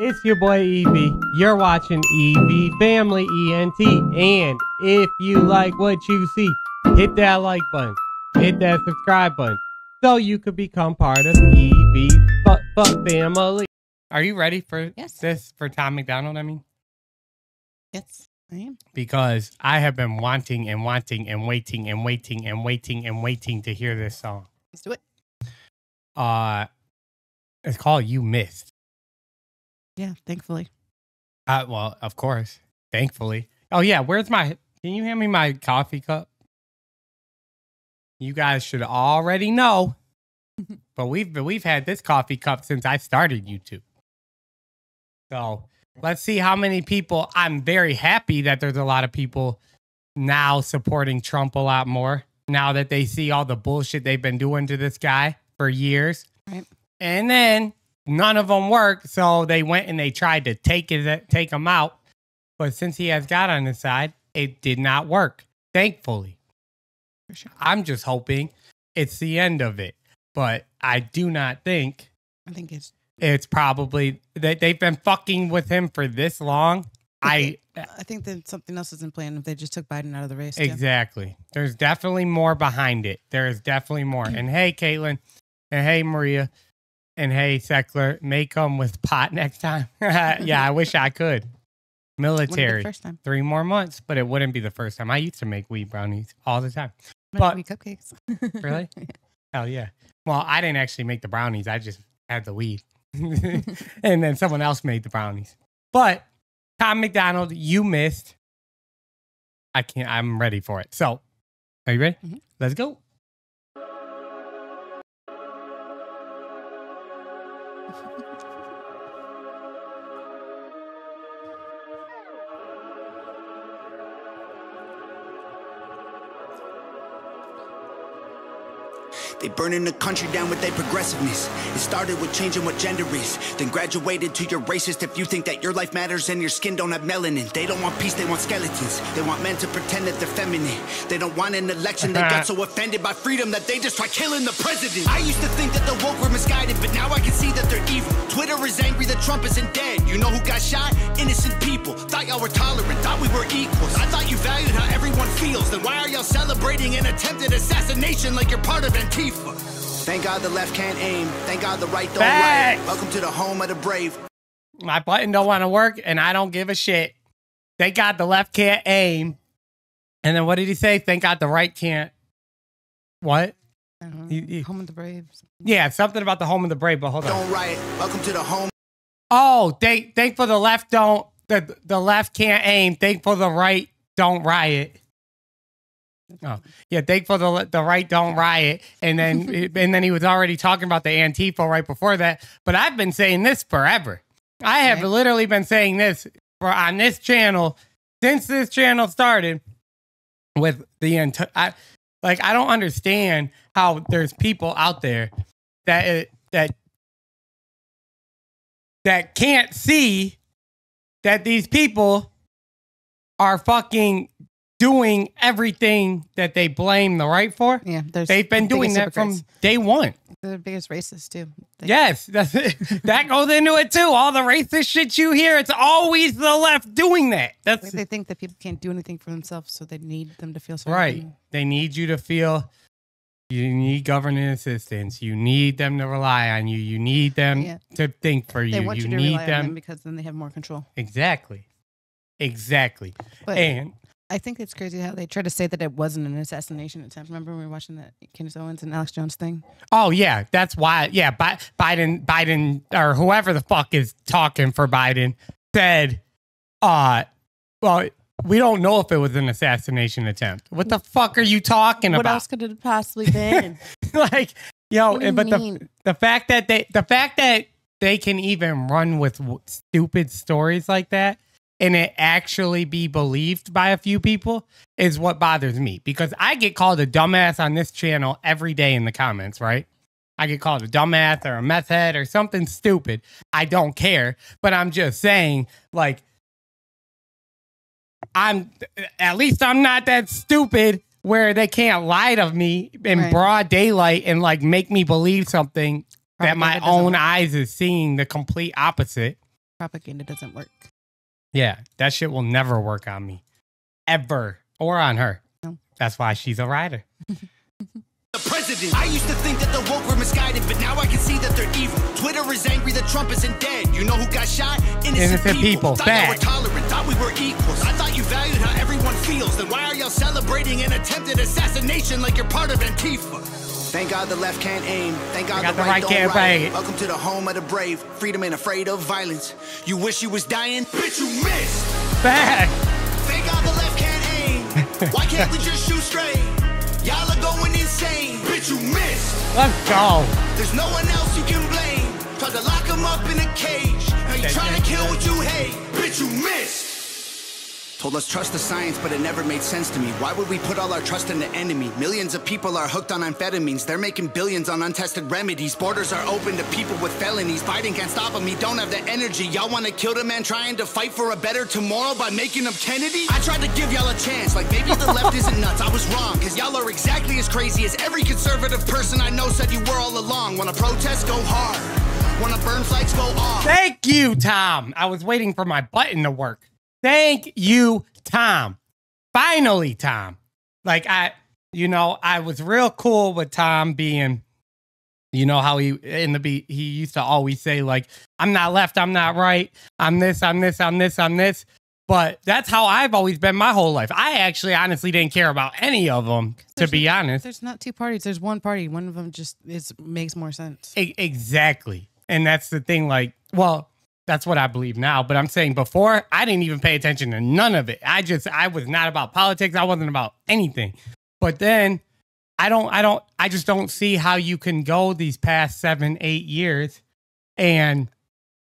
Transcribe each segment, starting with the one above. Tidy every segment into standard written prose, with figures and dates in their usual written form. It's your boy Evie. You're watching Evie Family ENT. And if you like what you see, hit that like button. Hit that subscribe button. So you could become part of Evie Family. Are you ready for this? For Tom MacDonald, I mean? Yes, I am. Because I have been wanting to hear this song. Let's do it. It's called You Missed. Yeah, thankfully. Well, of course. Thankfully. Oh, yeah. Where's my... Can you hand me my coffee cup? You guys should already know. But we've had this coffee cup since I started YouTube. So let's see how many people... I'm very happy that there's a lot of people now supporting Trump a lot more. Now that they see all the bullshit they've been doing to this guy for years. Right. And then... none of them worked, so they went and they tried to take him out. But since he has God on his side, it did not work, thankfully. For sure. I'm just hoping it's the end of it. But I do not think... I think it's probably... They've been fucking with him for this long. I think that something else isn't playing if they just took Biden out of the race. Exactly. Too. There's definitely more behind it. There is definitely more. And hey, Caitlin. And hey, Maria. And hey, Seckler, may come with pot next time. Yeah, I wish I could. Military. First time. 3 more months, but it wouldn't be the first time. I used to make wheat brownies all the time. But cupcakes. Really? Yeah. Hell yeah. Well, I didn't actually make the brownies. I just had the wheat. And then someone else made the brownies. But Tom MacDonald, You Missed. I can't. I'm ready for it. So are you ready? Mm-hmm. Let's go. They burning the country down with their progressiveness. It started with changing what gender is, then graduated to you're racist if you think that your life matters and your skin don't have melanin. They don't want peace, they want skeletons. They want men to pretend that they're feminine. They don't want an election. They got so offended by freedom that they just try killing the president. I used to think that the woke were misguided, but now I can see that they're evil. Twitter is angry that Trump isn't dead. You know who got shot? Innocent people. Thought y'all were tolerant, thought we were equals. I thought you valued how everyone feels. Then why are y'all celebrating an attempted assassination like you're part of Antifa? Thank God the left can't aim. Thank God the right don't riot. Welcome to the home of the brave. My button don't want to work, and I don't give a shit. Thank God the left can't aim. And then what did he say? Thank God the right can't. What? Home of the brave. Yeah, something about the home of the brave. But hold on. Don't riot. Welcome to the home. Oh, thankful the left don't. The left can't aim. Thankful the right don't riot. Oh yeah, thankful the right don't riot, and then he was already talking about the Antifa right before that. But I've been saying this forever. I have literally been saying this on this channel since this channel started. With the I don't understand how there's people out there that that can't see that these people are fucking doing everything that they blame the right for. Yeah, they've been doing that from day one. They're the biggest racists too. Yes, that's it. That goes into it too. All the racist shit you hear, it's always the left doing that. That's they think that people can't do anything for themselves, so they need them to feel something. Right. They need you to feel. You need government assistance. You need them to rely on you. You need them to think for you. They want you to need rely on them because then they have more control. Exactly. Exactly. But, and I think it's crazy how they try to say that it wasn't an assassination attempt. Remember when we were watching that Kenneth Owens and Alex Jones thing? Oh, yeah. That's why. Yeah. Biden or whoever the fuck is talking for Biden said, well, we don't know if it was an assassination attempt. What the fuck are you talking about? What else could it have possibly been? Like, yo, but the fact that they can even run with stupid stories like that and it actually be believed by a few people is what bothers me, because I get called a dumbass on this channel every day in the comments, right? I get called a dumbass or a meth head or something stupid. I don't care, but I'm just saying, like, at least I'm not that stupid where they can't lie to me in broad daylight and like make me believe something that my own eyes is seeing the complete opposite. propaganda doesn't work. Yeah, that shit will never work on me. Ever. Or on her. No. That's why she's a writer. The president. I used to think that the woke were misguided, but now I can see that they're evil. Twitter is angry that Trump isn't dead. You know who got shot? Innocent people. Thought we were tolerant. Thought we were equals. I thought you valued how everyone feels. Then why are y'all celebrating an attempted assassination like you're part of Antifa? Thank God the left can't aim. Thank God the right can't fight. Welcome to the home of the brave. Freedom ain't afraid of violence. You wish you was dying? Bitch, you missed. Back. Thank God the left can't aim. Why can't we just shoot straight? Y'all are going insane. Bitch, you missed. Let's go. There's no one else you can blame. Try to lock him up in a cage. Now you trying to kill what you hate. Bitch, you missed. Told us trust the science, but it never made sense to me. Why would we put all our trust in the enemy? Millions of people are hooked on amphetamines. They're making billions on untested remedies. Borders are open to people with felonies. Biden can't stop him. He don't have the energy. Y'all want to kill the man trying to fight for a better tomorrow by making him Kennedy? I tried to give y'all a chance. Like, maybe the left isn't nuts. I was wrong, because y'all are exactly as crazy as every conservative person I know said you were all along. Want to protest? Go hard. Want to burn flags? Go off. Thank you, Tom. I was waiting for my button to work. Thank you, Tom. Finally, Tom. Like, I was real cool with Tom being, you know, how he he used to always say, like, I'm not left, I'm not right, I'm this, I'm this, I'm this, I'm this. But that's how I've always been my whole life. I actually honestly didn't care about any of them, to be honest. There's not two parties. There's one party. One of them just makes more sense. Exactly. And that's the thing, like, well, that's what I believe now. But I'm saying before, I didn't even pay attention to none of it. I was not about politics. I wasn't about anything. But then I just don't see how you can go these past 7-8 years and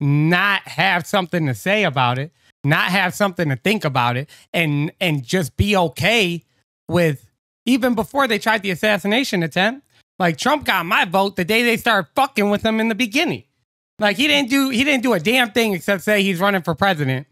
not have something to say about it, not have something to think about it, and just be okay with, even before they tried the assassination attempt, like, Trump got my vote the day they started fucking with him in the beginning. Like, he didn't do a damn thing except say he's running for president.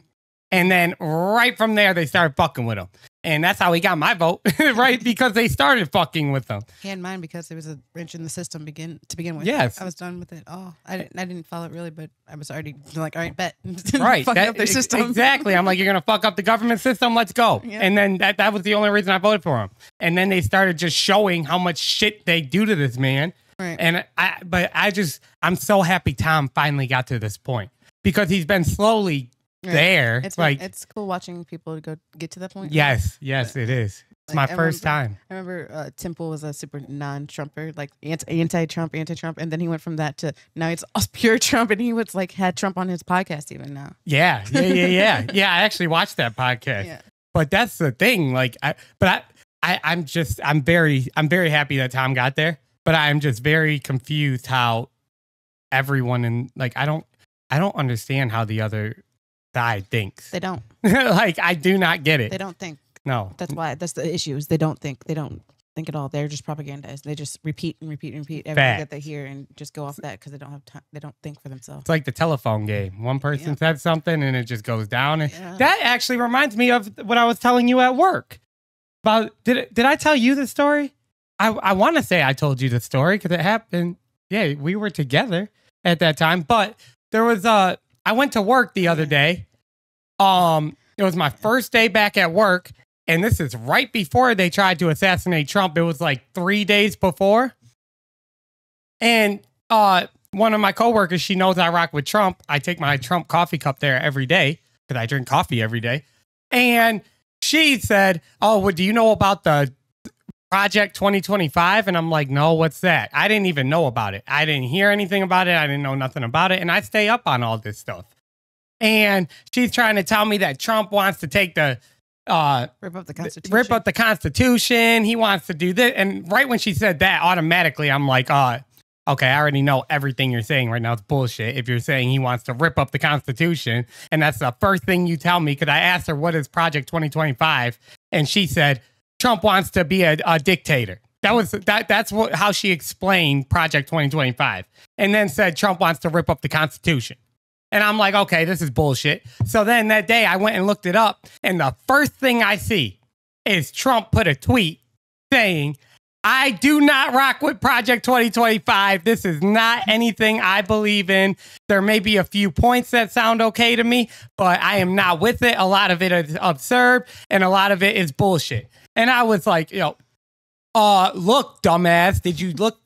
And then right from there, they started fucking with him. And that's how he got my vote, right? Because they started fucking with him. He had mine because there was a wrench in the system to begin with. Yes. I was done with it all. I didn't follow it really, but I was already like, all right, bet. Right. Fucking up their system. Exactly. I'm like, you're going to fuck up the government system? Let's go. Yeah. And then that was the only reason I voted for him. And then they started just showing how much shit they do to this man. Right. And I'm so happy Tom finally got to this point, because he's been slowly there. It's cool watching people get to that point. Yes. Yes, but it is. It's like, my first time. I remember Tim Pool was a super non-Trumper, like anti-Trump. And then he went from that to now it's pure Trump. And he was like, had Trump on his podcast even now. Yeah. Yeah. Yeah. Yeah. Yeah. I actually watched that podcast, yeah. But that's the thing. Like, I'm very happy that Tom got there. But I'm just very confused how everyone in, like, I don't understand how the other side thinks. They don't. Like, I do not get it. They don't think. No. That's why. That's the issue. Is they don't think. They don't think at all. They're just propagandized. They just repeat and repeat and repeat everything that they hear and just go off that because they don't have time. They don't think for themselves. It's like the telephone game. One person said something and it just goes down. And that actually reminds me of what I was telling you at work about. Did I tell you the story? I want to say I told you the story because it happened. Yeah, we were together at that time. But there was I went to work the other day. It was my first day back at work. And this is right before they tried to assassinate Trump. It was like 3 days before. And one of my coworkers, she knows I rock with Trump. I take my Trump coffee cup there every day because I drink coffee every day. And she said, oh, well, do you know about the Project 2025? And I'm like, no, what's that? I didn't even know about it. I didn't hear anything about it. I didn't know nothing about it. And I stay up on all this stuff. And she's trying to tell me that Trump wants to take the rip up the Constitution. He wants to do this. And right when she said that, automatically, I'm like, okay, I already know everything you're saying right now is bullshit. If you're saying he wants to rip up the Constitution, and that's the first thing you tell me, because I asked her, what is Project 2025? And she said, Trump wants to be a dictator. That's how she explained Project 2025, and then said Trump wants to rip up the Constitution. And I'm like, okay, this is bullshit. So then that day I went and looked it up, and the first thing I see is Trump put a tweet saying, I do not rock with Project 2025. This is not anything I believe in. There may be a few points that sound okay to me, but I am not with it. A lot of it is absurd and a lot of it is bullshit. And I was like, yo, look, dumbass, did you look?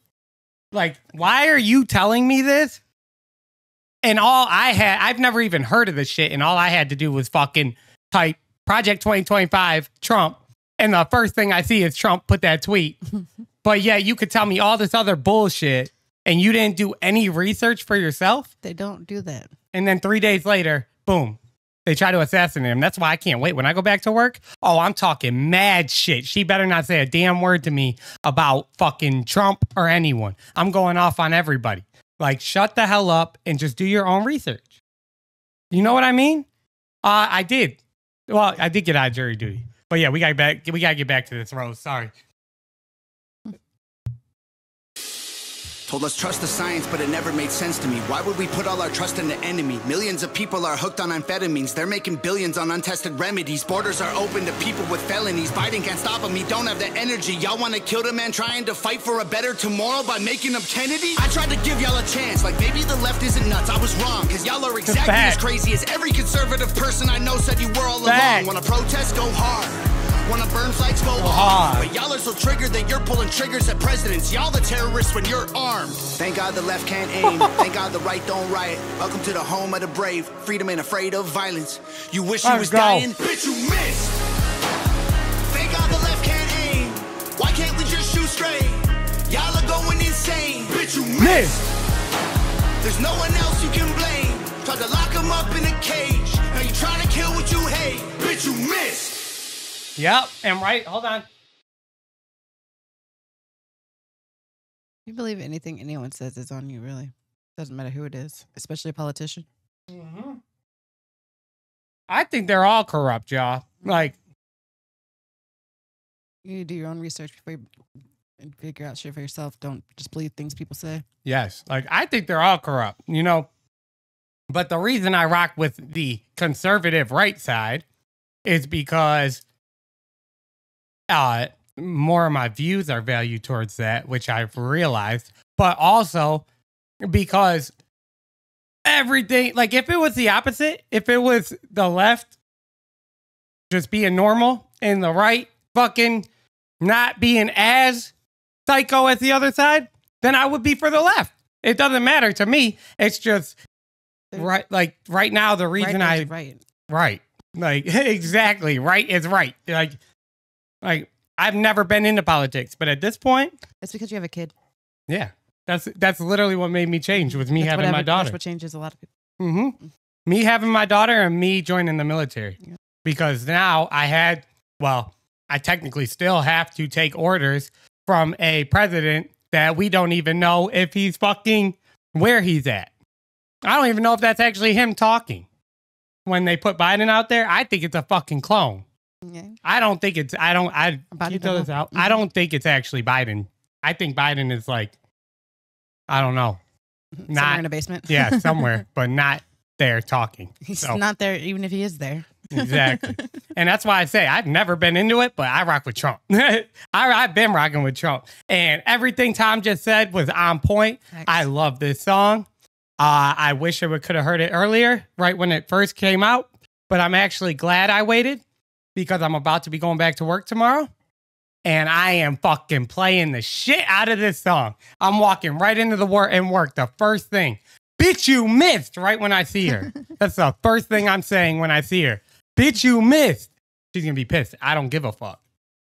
Like, why are you telling me this? And all I had, I've never even heard of this shit. And all I had to do was fucking type Project 2025 Trump. And the first thing I see is Trump put that tweet. But yeah, you could tell me all this other bullshit and you didn't do any research for yourself. They don't do that. And then 3 days later, boom, they try to assassinate him. That's why I can't wait. When I go back to work, oh, I'm talking mad shit. She better not say a damn word to me about fucking Trump or anyone. I'm going off on everybody. Like, shut the hell up and just do your own research. You know what I mean? I did. Well, I did get out of jury duty. But yeah, we gotta get back to this, Rose. Sorry. Told us trust the science, but it never made sense to me. Why would we put all our trust in the enemy? Millions of people are hooked on amphetamines. They're making billions on untested remedies. Borders are open to people with felonies. Biden can't stop them. He don't have the energy. Y'all want to kill the man trying to fight for a better tomorrow by making him Kennedy? I tried to give y'all a chance. Like, maybe the left isn't nuts. I was wrong, because y'all are exactly as crazy as every conservative person I know said you were all along. Want to protest? Go hard. Wanna burn flags, go on. But y'all are so triggered that you're pulling triggers at presidents. Y'all the terrorists when you're armed. Thank God the left can't aim. Thank God the right don't riot. Welcome to the home of the brave. Freedom ain't afraid of violence. You wish you was dying, bitch, you missed. Thank God the left can't aim. Why can't we just shoot straight? Y'all are going insane, bitch, you missed. There's no one else you can blame. Try to lock them up in a cage. Now you trying to kill what you hate, bitch, you missed. Yep, I'm right. Hold on. You believe anything anyone says is on you, really. Doesn't matter who it is, especially a politician. Mm-hmm. I think they're all corrupt, y'all. Like, you do your own research before you figure out shit for yourself. Don't just believe things people say. Yes, like, I think they're all corrupt, you know. But the reason I rock with the conservative right side is because more of my views are valued towards that, which I've realized, but also because everything, like, if it was the opposite, if it was the left just being normal and the right fucking not being as psycho as the other side, then I would be for the left. It doesn't matter to me. It's just right. Like, right now, the reason I right, like, exactly right is right. Like, I've never been into politics, but at this point... It's because you have a kid. Yeah. That's literally what made me change, was me having my daughter. That's what changes a lot of people. Mm-hmm. Me having my daughter and me joining the military. Yeah. Because now I had... Well, I technically still have to take orders from a president that we don't even know if he's fucking... where he's at. I don't even know if that's actually him talking. When they put Biden out there, I think it's a fucking clone. Yeah. I don't think it's I don't think it's actually Biden. I think Biden is, like, I don't know, not somewhere in a basement. Yeah, somewhere, but not there talking. He's not there, even if he is there. Exactly. And that's why I say I've never been into it, but I rock with Trump. I've been rocking with Trump, and everything Tom just said was on point. Thanks. I love this song. I wish I could have heard it earlier, right when it first came out, but I'm actually glad I waited, because I'm about to be going back to work tomorrow, and I am fucking playing the shit out of this song. I'm walking right into the work. The first thing, bitch, you missed, right when I see her. That's the first thing I'm saying when I see her. Bitch, you missed. She's going to be pissed. I don't give a fuck.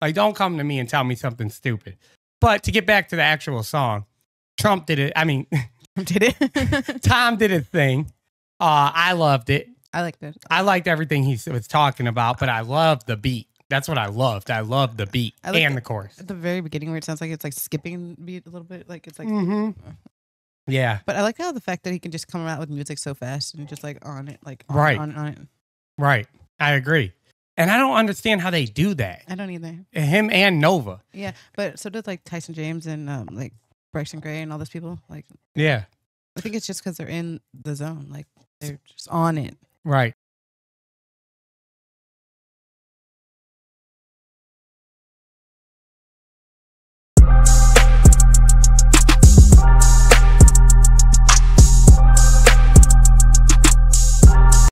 Like, don't come to me and tell me something stupid. But to get back to the actual song, Trump did it. I mean, Tom did his thing. I loved it. I liked it. I liked everything he was talking about, but I loved the beat. That's what I loved. I loved the beat and the chorus. At the very beginning, where it sounds like it's like skipping beat a little bit, like it's like, yeah. But I like how the fact that he can just come out with music so fast and just like on it, like on, on it. Right. I agree. And I don't understand how they do that. I don't either. Him and Nova. Yeah, but so does like Tyson James and like Bryson Gray and all those people. Like, yeah. I think it's just because they're in the zone, like they're just on it. Right.